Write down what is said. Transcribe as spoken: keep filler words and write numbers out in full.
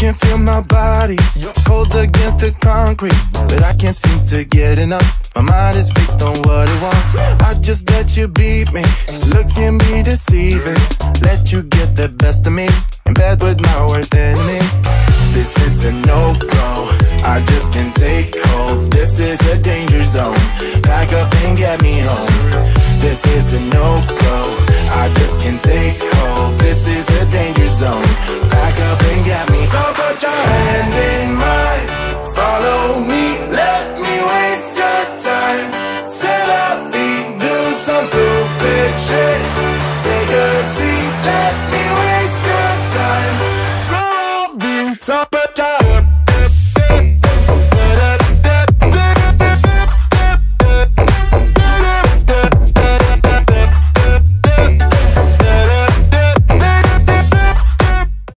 can feel my body pulled against the concrete, but I can't seem to get enough. My mind is fixed on what it wants. I just let you beat me, looks can be deceiving. Let you get the best of me, in bed with my worst enemy. This is a no-go, I just can't take hold. This is a danger zone, pack up and get me home. This is a no-go, I just can't take hold. This is a danger zone, pack up and get me home. So put your hand in mine, follow me, let me waste your time. Set up feet, do some stupid shit. Take a seat, let me waste your time. So I'll be top of time.